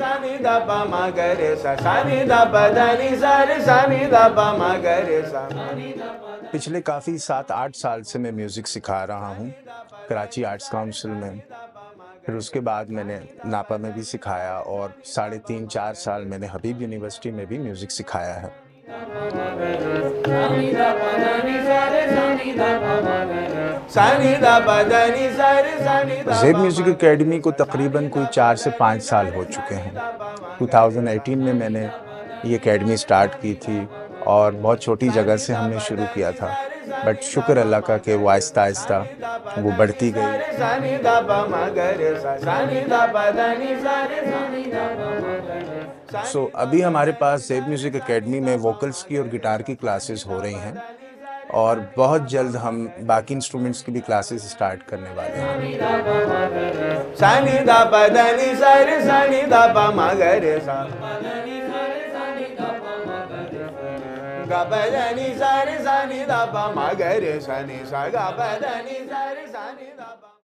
सानी दा पा मा गरे सा सानी दा पा दानी सारे सानी दा पा मा गरे सा। पिछले काफ़ी 7-8 साल से मैं म्यूज़िक सिखा रहा हूँ कराची आर्ट्स काउंसिल में। फिर उसके बाद मैंने नापा में भी सिखाया और 3.5-4 साल मैंने हबीब यूनिवर्सिटी में भी म्यूज़िक सिखाया है। जैब म्यूज़िक एकेडमी को तकरीबन कोई 4 से 5 साल हो चुके हैं। 2018 में मैंने ये एकेडमी स्टार्ट की थी और बहुत छोटी जगह से हमने शुरू किया था, बट शुक्र अल्लाह का कि वो आहिस्ता आहिस्ता वो बढ़ती गई। सो अभी हमारे पास जैब म्यूज़िक एकेडमी में वोकल्स की और गिटार की क्लासेस हो रही हैं और बहुत जल्द हम बाकी इंस्ट्रूमेंट्स की भी क्लासेस स्टार्ट करने वाले हैं।